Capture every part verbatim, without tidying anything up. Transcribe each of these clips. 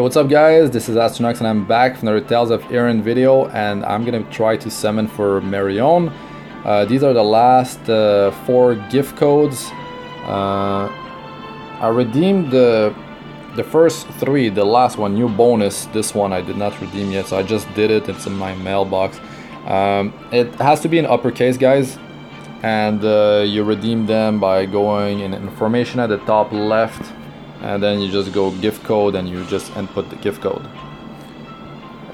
Yo, what's up guys, this is Astranox and I'm back from the Tales of Erin video, and I'm gonna try to summon for Marione. Uh, these are the last uh, four gift codes. Uh, I redeemed the the first three, the last one, new bonus, this one I did not redeem yet, so I just did it, it's in my mailbox. Um, it has to be in uppercase guys, and uh, you redeem them by going in information at the top left. And then you just go gift code and you just input the gift code.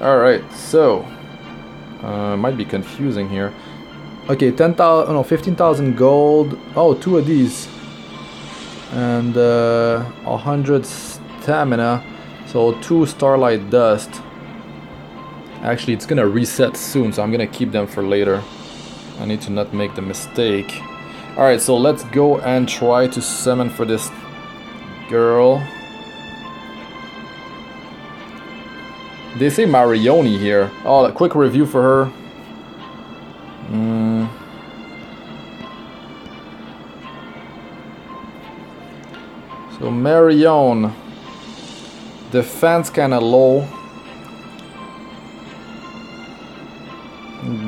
Alright, so uh, might be confusing here. Okay, ten thousand, no, fifteen thousand gold. Oh, two of these. And uh, one hundred stamina. So two starlight dust. Actually, it's gonna reset soon, so I'm gonna keep them for later. I need to not make the mistake. Alright, so let's go and try to summon for this girl. They say Marione here. Oh, a quick review for her. Mm. So Marione, defense kind of low.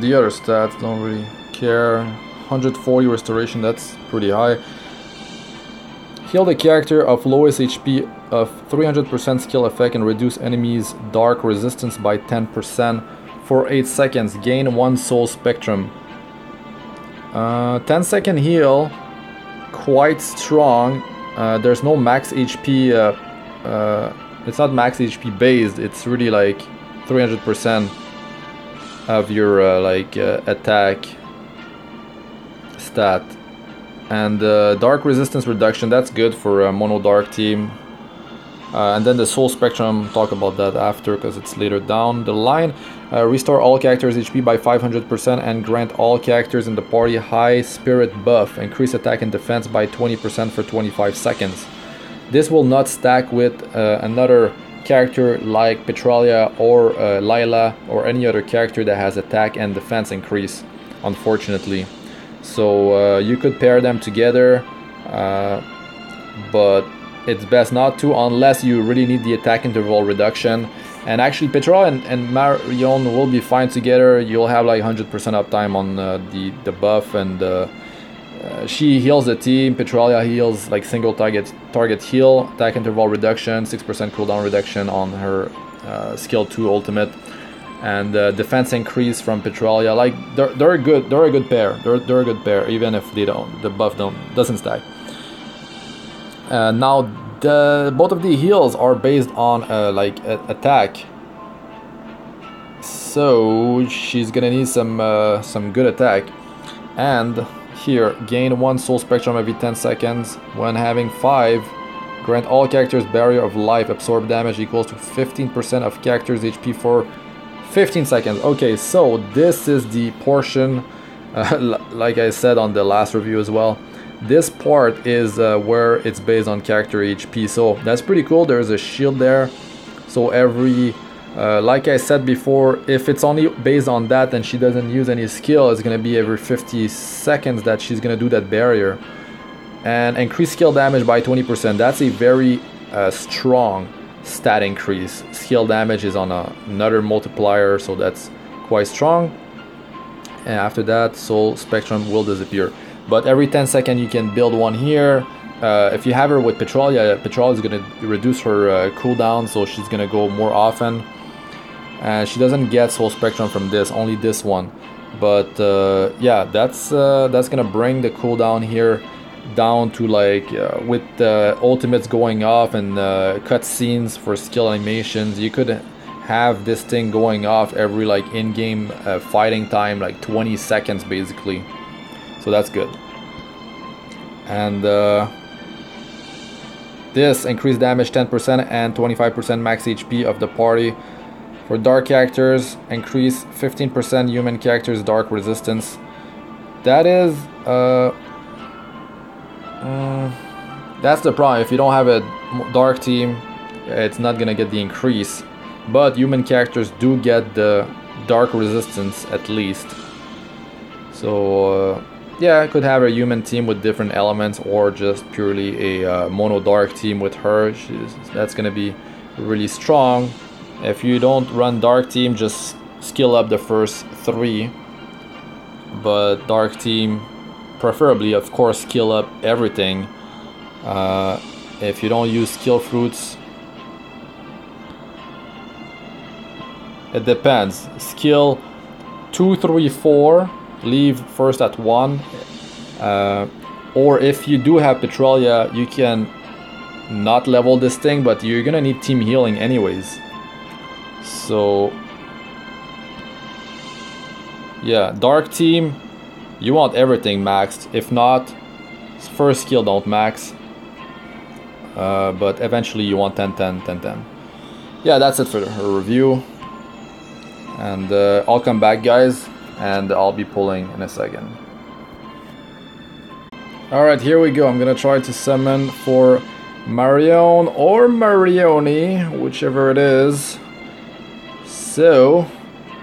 The other stats don't really care. one hundred forty restoration, that's pretty high. Heal the character of lowest H P of three hundred percent skill effect and reduce enemies' dark resistance by ten percent for eight seconds. Gain one soul spectrum. Uh, ten second heal, quite strong. Uh, there's no max H P. Uh, uh, it's not max H P based. It's really like three hundred percent of your uh, like uh, attack stat. And uh, dark resistance reduction, that's good for a mono dark team. Uh, and then the soul spectrum, talk about that after because it's later down the line. Uh, restore all characters H P by five hundred percent and grant all characters in the party high spirit buff. Increase attack and defense by twenty percent for twenty-five seconds. This will not stack with uh, another character like Petralia or uh, Lila or any other character that has attack and defense increase, unfortunately. So uh, you could pair them together, uh, but it's best not to unless you really need the attack interval reduction. And actually Petra and, and Marione will be fine together. You'll have like one hundred percent uptime on uh, the, the buff, and uh, uh, she heals the team. Petralia heals like single target target heal, attack interval reduction, six percent cooldown reduction on her uh, skill two ultimate. And uh, defense increase from Petralia. Like they're they're a good they're a good pair. They're they're a good pair even if they don't the buff don't doesn't stack. Uh, now the both of the heals are based on uh, like a, attack. So she's gonna need some uh, some good attack. And here gain one soul spectrum every ten seconds when having five. Grant all characters barrier of life absorb damage equals to fifteen percent of characters H P for fifteen seconds. Okay, so this is the portion, uh, like I said on the last review as well, this part is uh, where it's based on character H P, so that's pretty cool. There's a shield there, so every uh, like I said before, if it's only based on that and she doesn't use any skill, it's gonna be every fifty seconds that she's gonna do that barrier. And increase skill damage by twenty percent. That's a very uh, strong stat increase. Skill damage is on a, another multiplier, so that's quite strong. And after that, soul spectrum will disappear, but every ten seconds you can build one here. Uh, if you have her with Petralia, Petralia is going to reduce her uh, cooldown, so she's going to go more often, and she doesn't get soul spectrum from this, only this one. But uh, yeah, that's uh, that's going to bring the cooldown here down to like uh, with the uh, ultimates going off and uh, cutscenes for skill animations. You could have this thing going off every like in-game uh, fighting time, like twenty seconds basically, so that's good. And uh, this increased damage ten percent and twenty-five percent max H P of the party. For dark characters, increase fifteen percent human characters dark resistance. That is uh, Mm, that's the problem. If you don't have a dark team, it's not gonna get the increase, but human characters do get the dark resistance at least. So uh, yeah, I could have a human team with different elements or just purely a uh, mono dark team with her. She's, that's gonna be really strong. If you don't run Dark Team, just skill up the first three. But Dark Team, preferably, of course, skill up everything. Uh, if you don't use skill fruits, it depends. Skill two, three, four, leave first at one. Uh, or if you do have Petralia, you can not level this thing, but you're gonna need team healing anyways. So yeah, Dark Team, you want everything maxed. If not, first skill don't max. Uh, but eventually you want ten, ten, ten, ten. Yeah, that's it for her review. And uh, I'll come back, guys, and I'll be pulling in a second. Alright, here we go. I'm gonna try to summon for Marione or Marione, whichever it is. So,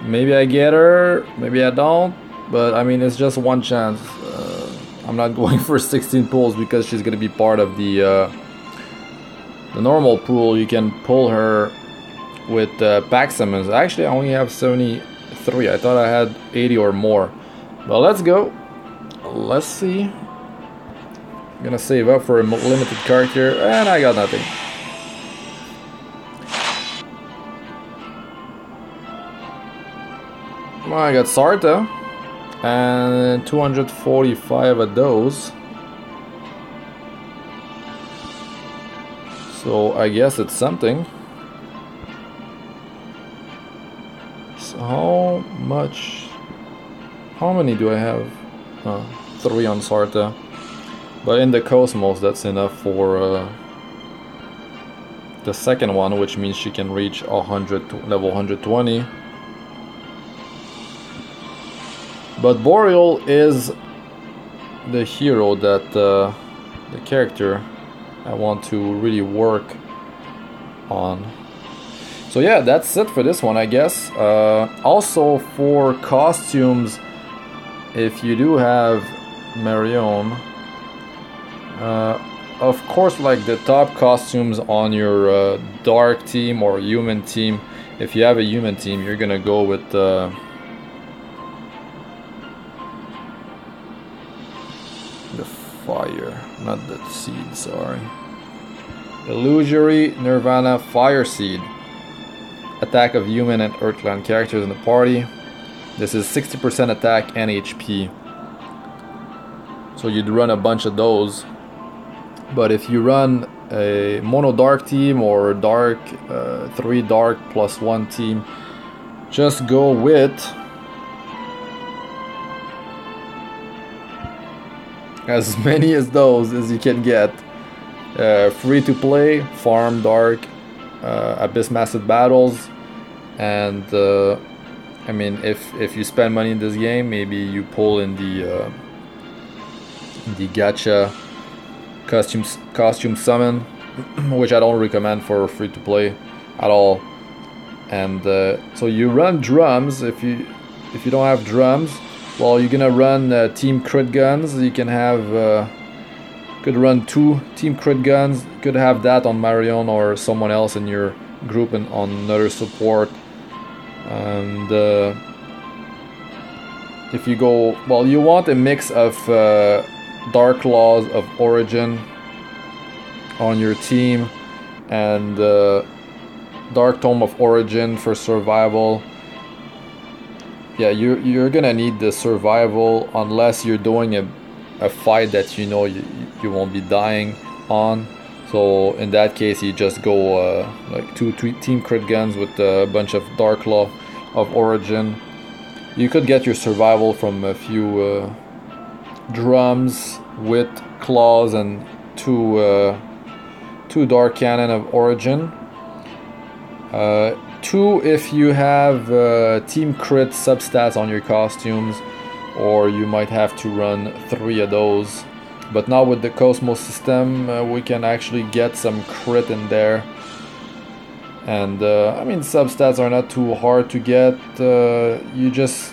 maybe I get her, maybe I don't, but I mean, it's just one chance. Uh, I'm not going for sixteen pulls because she's gonna be part of the, uh, the normal pool. You can pull her with uh, pack summons. Actually, I only have seventy-three. I thought I had eighty or more. But let's go. Let's see. I'm gonna save up for a limited card here, and I got nothing. Well, I got Sarta and two hundred forty-five of those. So I guess it's something. How much? How many do I have? Uh, three on Sarta. But in the Cosmos, that's enough for uh, the second one, which means she can reach one hundred, level one hundred twenty. But Boreal is the hero that uh, the character I want to really work on. So yeah, that's it for this one, I guess. Uh, also for costumes, if you do have Marione, uh, of course, like the top costumes on your uh, Dark Team or Human Team, if you have a Human Team, you're gonna go with uh, the fire, not the seed, sorry. Illusory Nirvana Fire Seed. Attack of human and earthland characters in the party. This is sixty percent attack and H P. So you'd run a bunch of those. But if you run a mono Dark Team or dark uh, three dark plus one team, just go with as many as those as you can get. Uh, free to play, farm dark. Uh, Abyss Massive Battles, and uh, I mean, if if you spend money in this game, maybe you pull in the uh, the gacha costumes costume summon, which I don't recommend for free to play at all. And uh, so you run drums. If you if you don't have drums, well, you're gonna run uh, team crit guns. You can have. Uh, Could run two team crit guns. Could have that on Marione or someone else in your group and on another support. And uh, if you go, well, you want a mix of uh, Dark Laws of Origin on your team and uh, Dark Tome of Origin for survival. Yeah, you you're gonna need the survival unless you're doing a a fight that you know you. You won't be dying on, so in that case you just go uh, like two, two team crit guns with a bunch of Dark Law of Origin. You could get your survival from a few uh, drums with claws and two uh, two Dark Cannon of Origin. Uh, two if you have uh, team crit substats on your costumes, or you might have to run three of those. But now with the Cosmos system, uh, we can actually get some crit in there. And uh, I mean, substats are not too hard to get. Uh, you just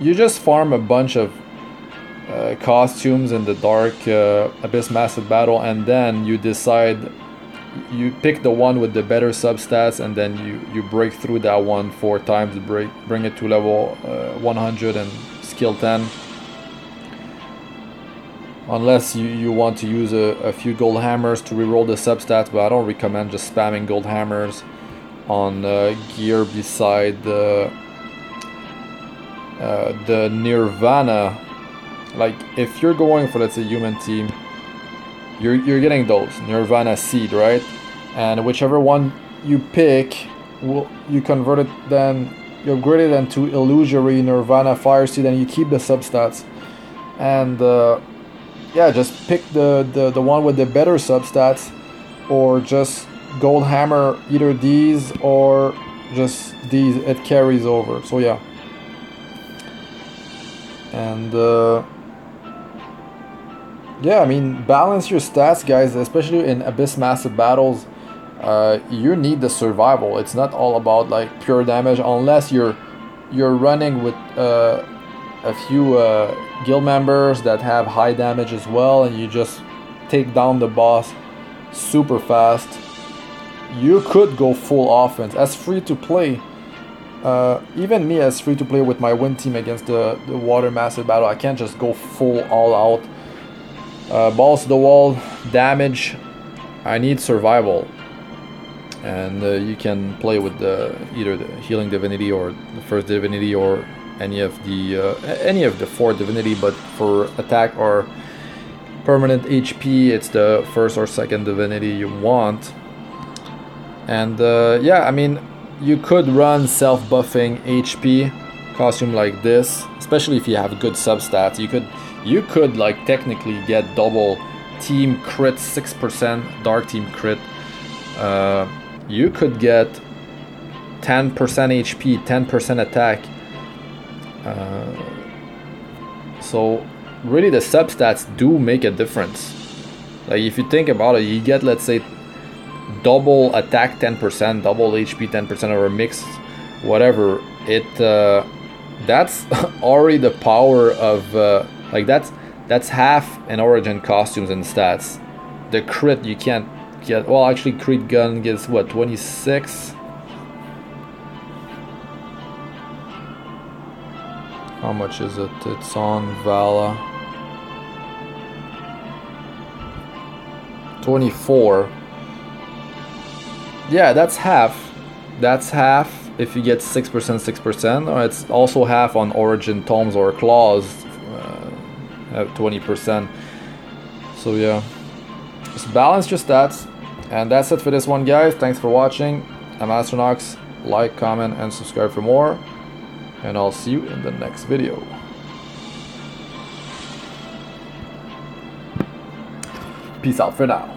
you just farm a bunch of uh, costumes in the Dark uh, Abyss Massive Battle, and then you decide you pick the one with the better substats, and then you, you break through that one four times to break, bring it to level uh, one hundred and skill ten. Unless you, you want to use a, a few gold hammers to reroll the substats, but I don't recommend just spamming gold hammers on uh, gear beside the, uh, the Nirvana. Like, if you're going for, let's say, human team, you're, you're getting those Nirvana seed, right? And whichever one you pick, will, you convert it then, you upgrade it into Illusory Nirvana Fire Seed, and you keep the substats. And... Uh, yeah, just pick the, the, the one with the better substats, or just gold hammer either these or just these, it carries over. So yeah. And uh, yeah, I mean, balance your stats, guys, especially in Abyss Massive battles. Uh, you need the survival. It's not all about like pure damage, unless you're you're running with uh, a few uh, guild members that have high damage as well, and you just take down the boss super fast. You could go full offense as free to play. Uh, even me as free to play with my win team against the, the water massive battle, I can't just go full all out. Uh, balls to the wall, damage, I need survival. And uh, you can play with the, either the healing divinity or the first divinity, or any of the uh, any of the four divinity, but for attack or permanent H P, it's the first or second divinity you want. And uh, yeah, I mean, you could run self-buffing H P costume like this, especially if you have good substats. You could you could like technically get double team crit, six percent dark team crit. Uh, you could get ten percent H P, ten percent attack. Uh, so really the substats do make a difference. Like, if you think about it, you get, let's say, double attack ten percent, double H P ten percent, or a mix, whatever. It uh, that's already the power of uh, like that's that's half an Origin costumes and stats. The crit you can't get. Well, actually, crit gun gets what, twenty-six. How much is it? It's on Vala. twenty-four. Yeah, that's half. That's half if you get six percent, six percent. Or it's also half on Origin Tomes or Claws, uh, at twenty percent. So yeah. Just balance your stats. And that's it for this one, guys. Thanks for watching. I'm Astranox. Like, comment, and subscribe for more. And I'll see you in the next video. Peace out for now.